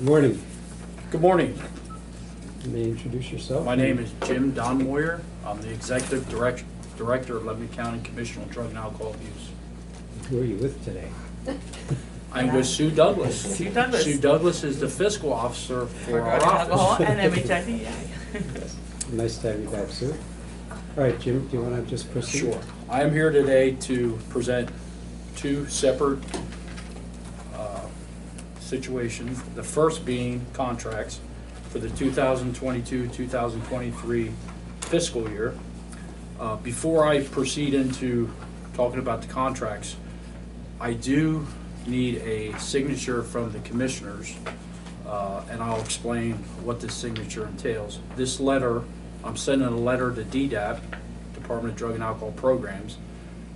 Good morning. Good morning. You may introduce yourself. My name is Jim Donmoyer. I'm the Executive Director of Lebanon County Commission on Drug and Alcohol Abuse. Who are you with today? I'm with Sue Douglas. Sue Douglas. Sue Douglas is the fiscal officer for our office. And MHID. Nice to have you back, Sue. All right, Jim, do you want to just proceed? Sure. I am here today to present two separate situations. The first being contracts for the 2022-2023 fiscal year. Before I proceed into talking about the contracts, I do need a signature from the commissioners, and I'll explain what this signature entails. This letter, I'm sending a letter to DDAP, Department of Drug and Alcohol Programs.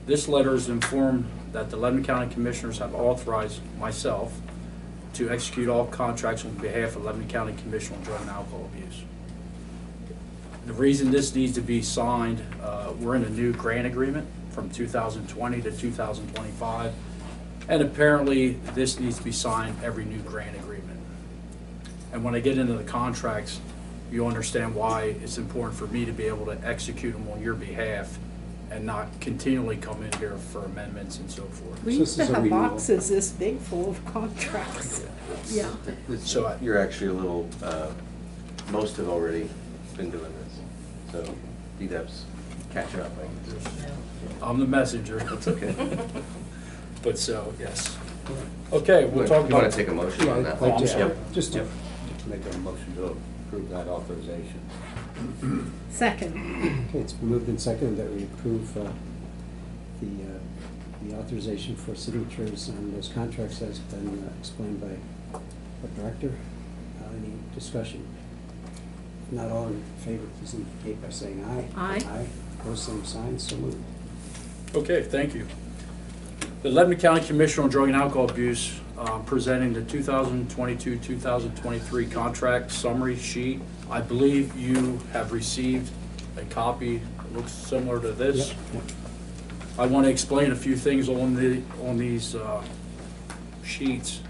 This letter is informed that the Lebanon County Commissioners have authorized myself to execute all contracts on behalf of Lebanon County Commission on Drug and Alcohol Abuse. The reason this needs to be signed, we're in a new grant agreement from 2020 to 2025. And apparently this needs to be signed every new grant agreement. And when I get into the contracts, you'll understand why it's important for me to be able to execute them on your behalf and not continually come in here for amendments and so forth. We used to have boxes this big full of contracts. Yeah. So you're actually a little, most have already been doing this. So DDAP's catch up. I'm the messenger. That's okay. But so, yes. Okay, we'll talk about it. To take a motion on that? Like just make a motion to approve that authorization. Second. Okay, it's been moved and seconded that we approve the authorization for signatures on those contracts as been explained by the director. Any discussion? If not all in favor, please indicate by saying aye. Aye. Aye. Opposed, same sign. So moved. Okay, thank you. The Lebanon County Commission on Drug and Alcohol Abuse presenting the 2022-2023 contract summary sheet. I believe you have received a copy that looks similar to this. Yep. I want to explain a few things on these sheets.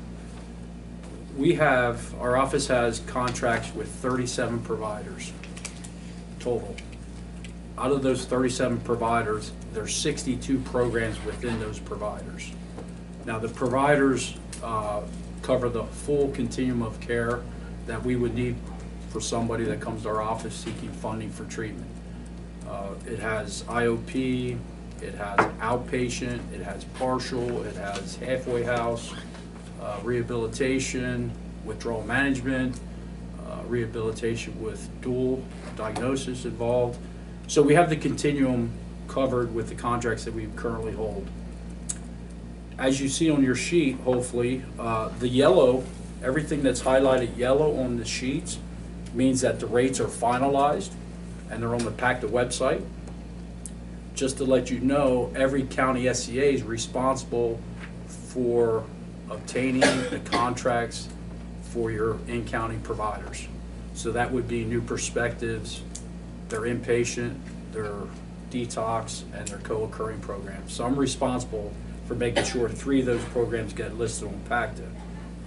We have, our office has contracts with 37 providers total. Out of those 37 providers, there's 62 programs within those providers. Now the providers cover the full continuum of care that we would need for somebody that comes to our office seeking funding for treatment. It has IOP, it has outpatient, it has partial, it has halfway house, rehabilitation, withdrawal management, rehabilitation with dual diagnosis involved. So we have the continuum covered with the contracts that we currently hold. As you see on your sheet, hopefully, the yellow, everything that's highlighted yellow on the sheets means that the rates are finalized and they're on the PACTA website. Just to let you know, every county SCA is responsible for obtaining the contracts for your in-county providers. So that would be New Perspectives, their inpatient, their detox, and their co-occurring programs. So I'm responsible for making sure 3 of those programs get listed on PACTA.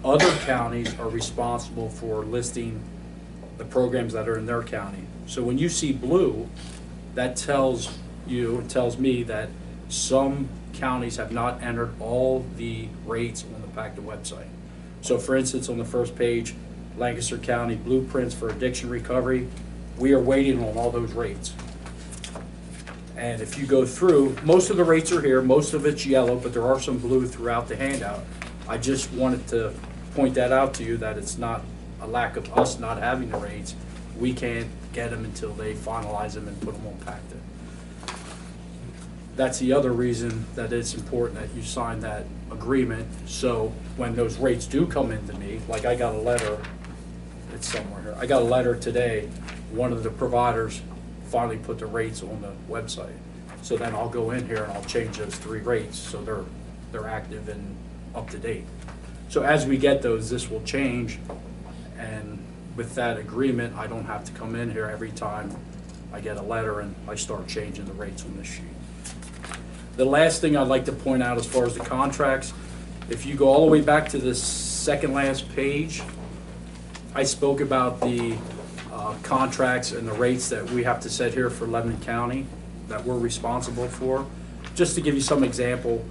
Other counties are responsible for listing the programs that are in their county. So when you see blue, that tells you, it tells me that some counties have not entered all the rates on the PACTA website. So for instance, on the first page, Lancaster County Blueprints for Addiction Recovery, we are waiting on all those rates. And if you go through, most of the rates are here, most of it's yellow, but there are some blue throughout the handout. I just wanted to point that out to you that it's not a lack of us not having the rates. We can't get them until they finalize them and put them on PACTA. That's the other reason that it's important that you sign that agreement. So when those rates do come into me, like I got a letter, it's somewhere here. I got a letter today. One of the providers finally put the rates on the website. So then I'll go in here and I'll change those 3 rates so they're active and up to date. So as we get those, this will change. And with that agreement, I don't have to come in here every time I get a letter and I start changing the rates on this sheet. The last thing I'd like to point out as far as the contracts, if you go all the way back to the second last page, I spoke about the contracts and the rates that we have to set here for Lebanon County that we're responsible for. Just to give you some example,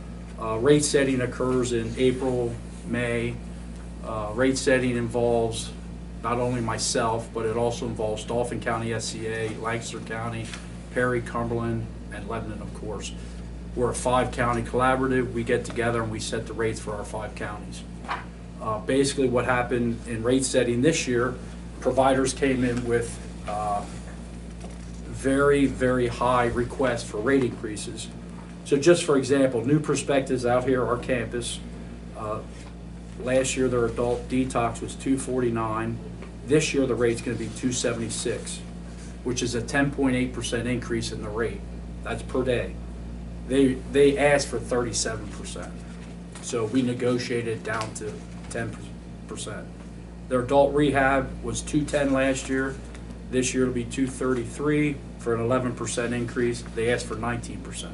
rate setting occurs in April, May. Rate setting involves not only myself, but it also involves Dauphin County SCA, Lancaster County, Perry, Cumberland, and Lebanon, of course. We're a five-county collaborative. We get together and we set the rates for our five counties. Basically what happened in rate setting this year, providers came in with very, very high requests for rate increases. So just for example, New Perspectives out here, our campus, last year their adult detox was $249. This year the rate's going to be $276, which is a 10.8% increase in the rate. That's per day. They asked for 37%. So we negotiated down to 10%. Their adult rehab was $210 last year. This year it'll be $233 for an 11% increase. They asked for 19%.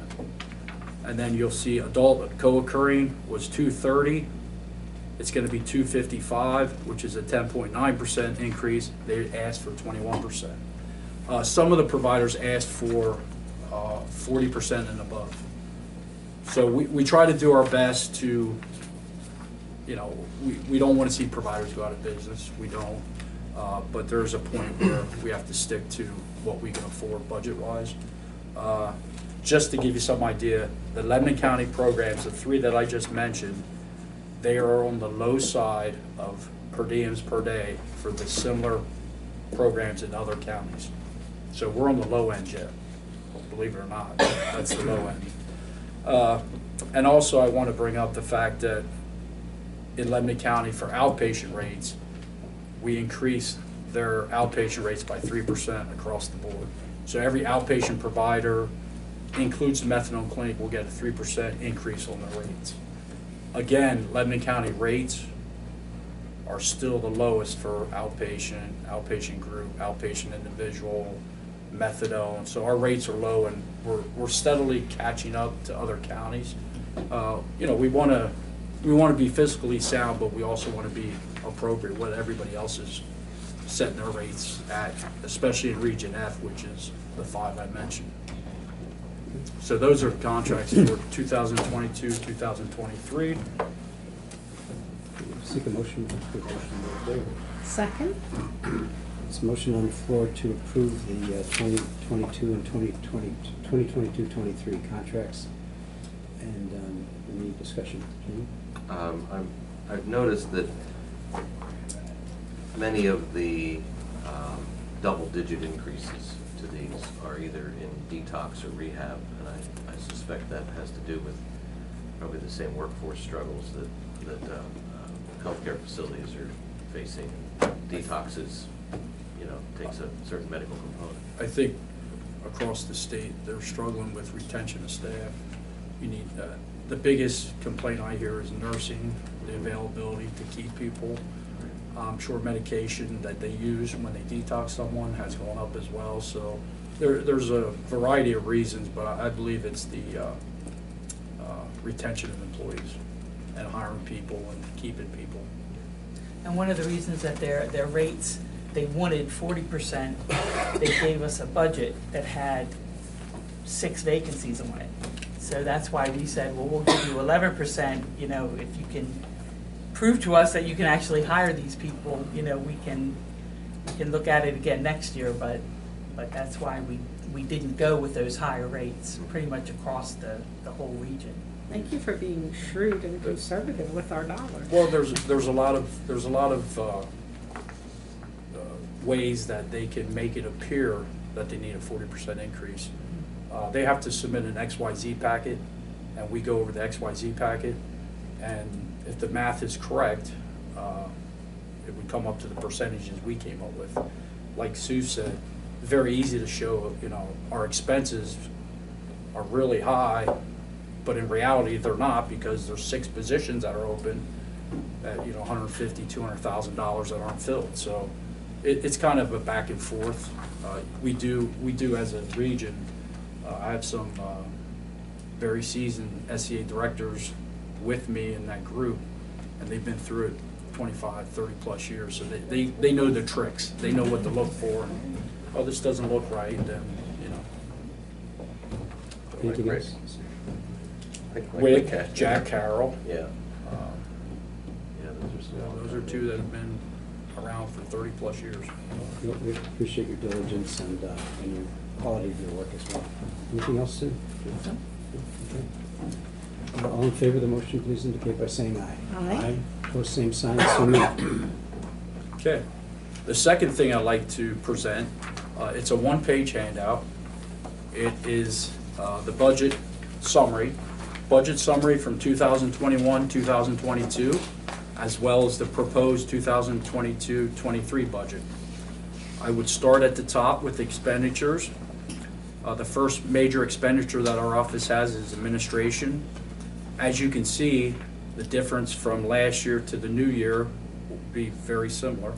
And then you'll see adult co-occurring was $230. It's going to be $255, which is a 10.9% increase. They asked for 21%. Some of the providers asked for 40% and above. So we try to do our best to, you know, we don't want to see providers go out of business. We don't. But there's a point where we have to stick to what we can afford budget-wise. Just to give you some idea, the Lebanon County programs, the three that I just mentioned, they are on the low side of per diems per day for the similar programs in other counties. So we're on the low end yet, believe it or not. That's the low end. And also I want to bring up the fact that in Lebanon County for outpatient rates, we increased their outpatient rates by 3% across the board. So every outpatient provider includes the methadone clinic will get a 3% increase on their rates. Again, Lebanon County rates are still the lowest for outpatient, outpatient group, outpatient individual, methadone. So our rates are low and we're steadily catching up to other counties. You know, we want to be fiscally sound, but we also want to be appropriate what everybody else is setting their rates at, especially in Region F, which is the five I mentioned. So those are contracts for 2022, 2023. Seek a motion. Second. It's a motion on the floor to approve the 2022 and 2022-23 contracts. And any discussion? I've noticed that many of the double-digit increases to these are either in detox or rehab, and I suspect that has to do with probably the same workforce struggles that healthcare facilities are facing. Detoxes, you know, takes a certain medical component. I think across the state they're struggling with retention of staff. You need the biggest complaint I hear is nursing, the availability to keep people. I'm sure medication that they use when they detox someone has gone up as well. So there's a variety of reasons, but I believe it's the retention of employees and hiring people and keeping people. And one of the reasons that their rates, they wanted 40%. They gave us a budget that had 6 vacancies on it. So that's why we said, well, we'll give you 11%, you know, if you can prove to us that you can actually hire these people, you know, we can look at it again next year, but that's why we didn't go with those higher rates pretty much across the whole region. Thank you for being shrewd and conservative with our dollars. Well, there's a lot of ways that they can make it appear that they need a 40% increase. They have to submit an XYZ packet, and we go over the XYZ packet, and if the math is correct, it would come up to the percentages we came up with. Like Sue said, very easy to show, you know, our expenses are really high, but in reality they're not because there's 6 positions that are open at, you know, $150,000, $200,000 that aren't filled. So it's kind of a back and forth. We do as a region, I have some very seasoned SCA directors with me in that group, and they've been through it 25, 30 plus years, so they know their tricks. They know what to look for. And, oh, this doesn't look right, then, you know. Anything else? Wick, Jack Carroll. Yeah. Yeah, those are two that have been around for 30 plus years. We appreciate your diligence and your quality of your work as well. Anything else, Sue? No. Okay. All in favor of the motion, please indicate by saying aye. Aye. Aye. Post same sign, so no. Okay. The second thing I'd like to present, it's a one-page handout. It is the budget summary from 2021-2022, as well as the proposed 2022-23 budget. I would start at the top with expenditures. The first major expenditure that our office has is administration. As you can see, the difference from last year to the new year will be very similar.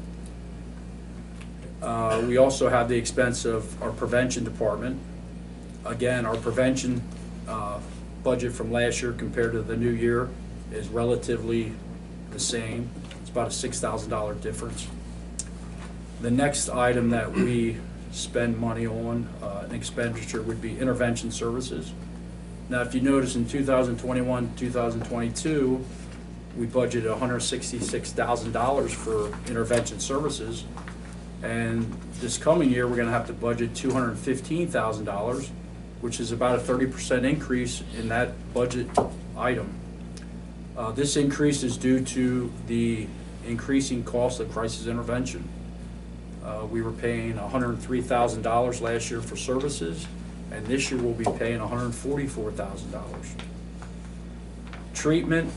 We also have the expense of our prevention department. Again, our prevention budget from last year compared to the new year is relatively the same. It's about a $6,000 difference. The next item that we spend money on, an expenditure, would be intervention services. Now, if you notice, in 2021-2022, we budgeted $166,000 for intervention services. And this coming year, we're going to have to budget $215,000, which is about a 30% increase in that budget item. This increase is due to the increasing cost of crisis intervention. We were paying $103,000 last year for services, and this year we'll be paying $144,000. Treatment,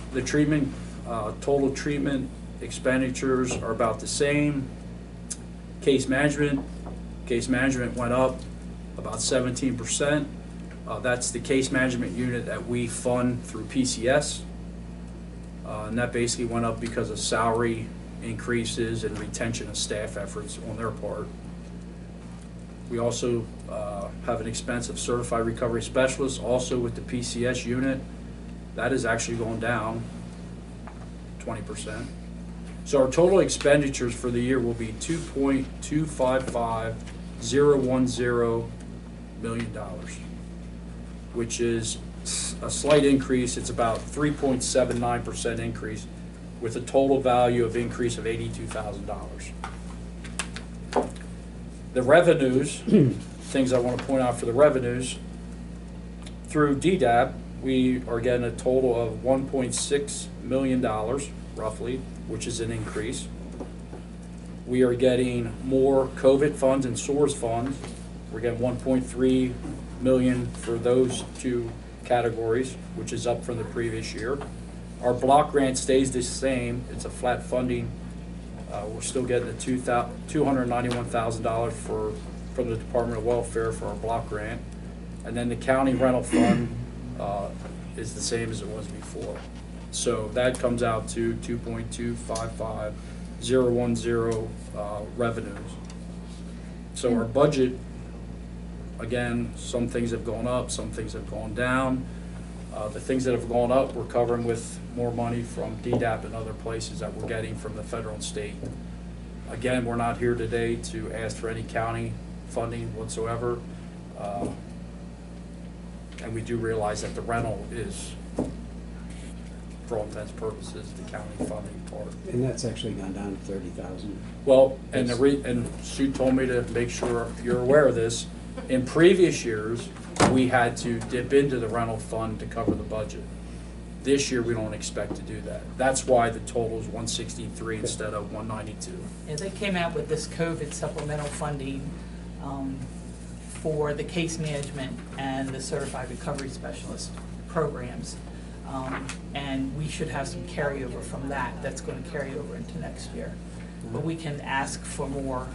total treatment expenditures are about the same. Case management went up about 17%. That's the case management unit that we fund through PCS. And that basically went up because of salary increases and retention of staff efforts on their part. We also have an expense of certified recovery specialists, also with the PCS unit. That is actually going down 20%. So our total expenditures for the year will be $2.255010 million, which is a slight increase. It's about 3.79% increase, with a total value of increase of $82,000. The revenues, things I want to point out for the revenues, through DDAP, we are getting a total of $1.6 million, roughly, which is an increase. We are getting more COVID funds and SOARS funds. We're getting $1.3 million for those two categories, which is up from the previous year. Our block grant stays the same. It's a flat funding. We're still getting the $291,000 from the Department of Welfare for our block grant. And then the county rental fund is the same as it was before. So that comes out to 2.255010 revenues. So our budget, again, some things have gone up, some things have gone down. The things that have gone up, we're covering with more money from DDAP and other places that we're getting from the federal and state. Again, we're not here today to ask for any county funding whatsoever. And we do realize that the rental is, for all intents and purposes, the county funding part. And that's actually gone down to $30,000. Well, and Sue told me to make sure you're aware of this. In previous years, we had to dip into the rental fund to cover the budget. This year, we don't expect to do that. That's why the total is 163 instead of 192. Yeah, they came out with this COVID supplemental funding for the case management and the certified recovery specialist programs. And we should have some carryover from that. That's going to carry over into next year. But we can ask for more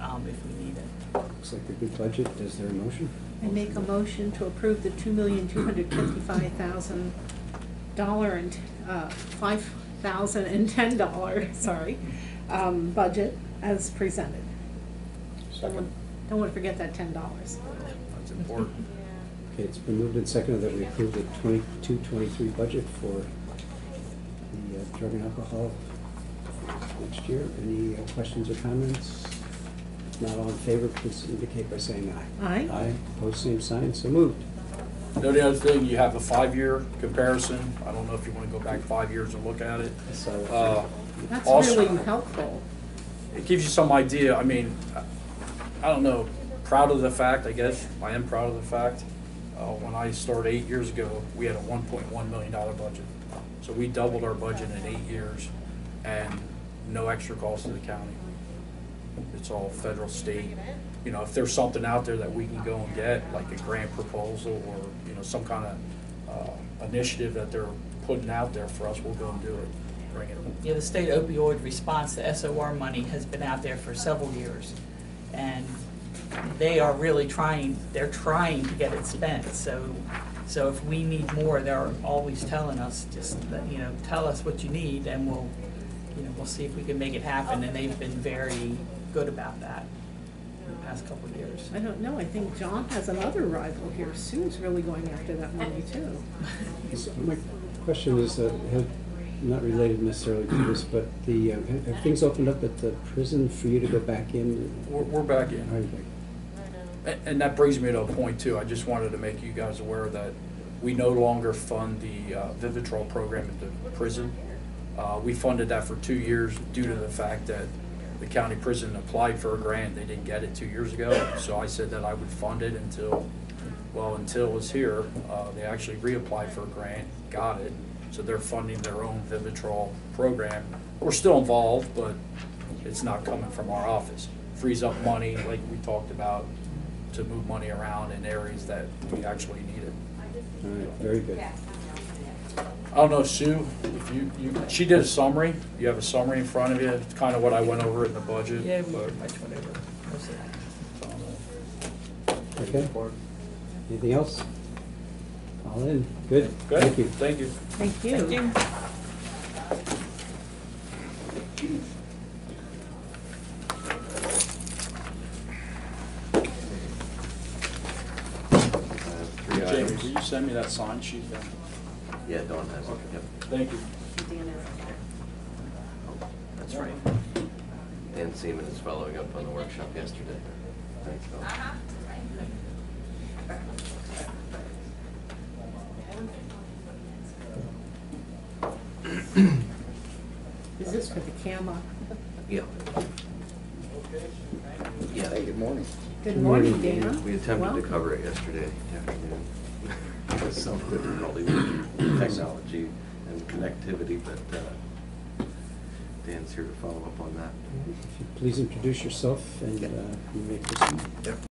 if we need it. Looks like a good budget. Is there a motion? I make a motion to approve the $2,255,000 and $5,010. Sorry, budget as presented. Second. Don't want to forget that $10. That's important. Okay, it's been moved and seconded that we approve the 22-23 budget for the drug and alcohol next year. Any questions or comments? If not, all in favor, please indicate by saying aye. Aye. Aye. Opposed, same sign. So moved. No, the other thing, you have a 5-year comparison. I don't know if you want to go back 5 years and look at it. That's also, really helpful. It gives you some idea. I mean, I don't know. Proud of the fact, I guess. I am proud of the fact. When I started 8 years ago, we had a $1.1 million budget. So we doubled our budget in 8 years and no extra cost to the county. It's all federal, state. You know, if there's something out there that we can go and get, like a grant proposal or, you know, some kind of initiative that they're putting out there for us, we'll go and do it. Bring it. Yeah, the state opioid response, the SOR money, has been out there for several years, and they are really trying. They're trying to get it spent. So if we need more, they're always telling us, just, you know, tell us what you need, and we'll, you know, we'll see if we can make it happen. And they've been very good about that in the past couple of years. I don't know. I think John has another rival here. Sue's really going after that money too. My question is, not related necessarily to this, but the have things opened up at the prison for you to go back in? We're back in. All right. And that brings me to a point too. I just wanted to make you guys aware that we no longer fund the Vivitrol program at the prison. We funded that for 2 years due to the fact that the county prison applied for a grant. They didn't get it 2 years ago. So I said that I would fund it until it was here. They actually reapplied for a grant, got it. So they're funding their own Vivitrol program. We're still involved, but it's not coming from our office. Frees up money, like we talked about, to move money around in areas that we actually need it. All right, very good. I don't know, Sue, if you she did a summary. You have a summary in front of you. It's kind of what I went over in the budget. Yeah, we pretty much went over. Okay. Anything else? All in. Good. Good. Thank you. Thank you. Thank you. Thank you. Jamie, will you send me that sign sheet then? Yeah, Dawn has it. Okay. Yep. Thank you. That's right. Dan Seaman is following up on the workshop yesterday. Thanks, Dawn. Is this for the camera? Yeah. Yeah. Hey, good morning. Good morning, Dana. We attempted to cover it yesterday afternoon. There's some difficulty with technology and connectivity, but Dan's here to follow up on that. If you please introduce yourself and you may proceed. Yep.